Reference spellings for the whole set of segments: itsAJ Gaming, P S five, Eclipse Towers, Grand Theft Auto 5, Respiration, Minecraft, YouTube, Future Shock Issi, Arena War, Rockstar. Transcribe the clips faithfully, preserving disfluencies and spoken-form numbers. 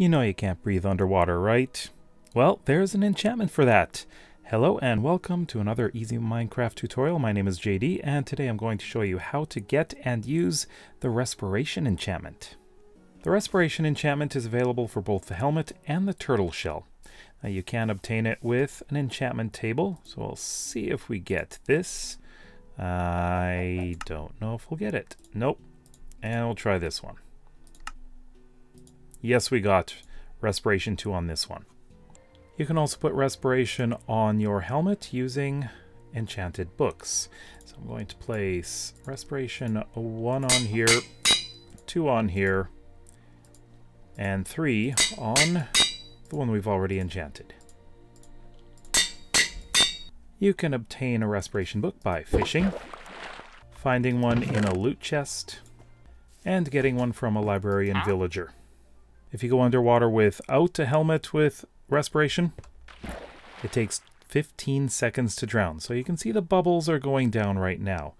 You know you can't breathe underwater, right? Well, there's an enchantment for that. Hello and welcome to another easy Minecraft tutorial. My name is J D and today I'm going to show you how to get and use the Respiration enchantment. The Respiration enchantment is available for both the helmet and the turtle shell. Now you can obtain it with an enchantment table, so we'll see if we get this. I don't know if we'll get it. Nope. And we'll try this one. Yes, we got Respiration two on this one. You can also put Respiration on your helmet using enchanted books. So I'm going to place Respiration one on here, two on here, and three on the one we've already enchanted. You can obtain a Respiration book by fishing, finding one in a loot chest, and getting one from a librarian villager. If you go underwater without a helmet with Respiration, it takes fifteen seconds to drown. So you can see the bubbles are going down right now.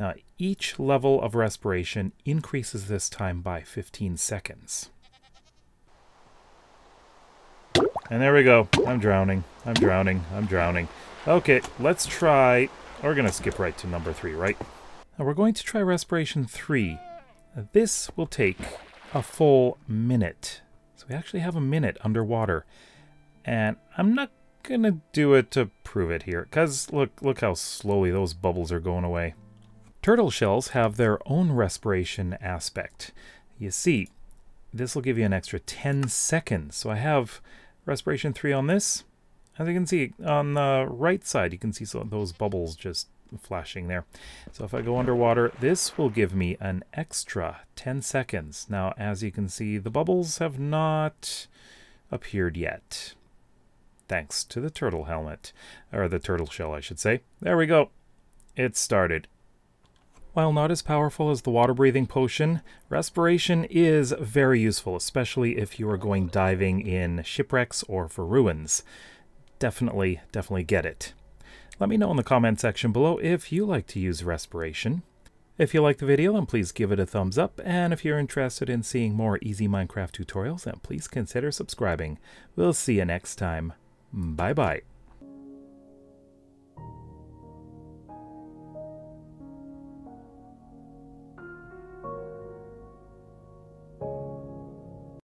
Now, each level of Respiration increases this time by fifteen seconds. And there we go. I'm drowning. I'm drowning. I'm drowning. Okay, let's try... We're going to skip right to number three, right? Now we're going to try Respiration three. Now, this will take a full minute. So we actually have a minute underwater. And I'm not gonna do it to prove it here, because look, look how slowly those bubbles are going away. Turtle shells have their own respiration aspect. You see, this will give you an extra ten seconds. So I have Respiration three on this. As you can see, on the right side, you can see some of those bubbles just flashing there. So if I go underwater, this will give me an extra ten seconds. Now, as you can see, the bubbles have not appeared yet, thanks to the turtle helmet, or the turtle shell, I should say. There we go. It started. While not as powerful as the water-breathing potion, Respiration is very useful, especially if you are going diving in shipwrecks or for ruins. Definitely, definitely get it. Let me know in the comment section below if you like to use Respiration. If you like the video, then please give it a thumbs up, and if you're interested in seeing more easy Minecraft tutorials, then please consider subscribing. We'll see you next time. Bye-bye.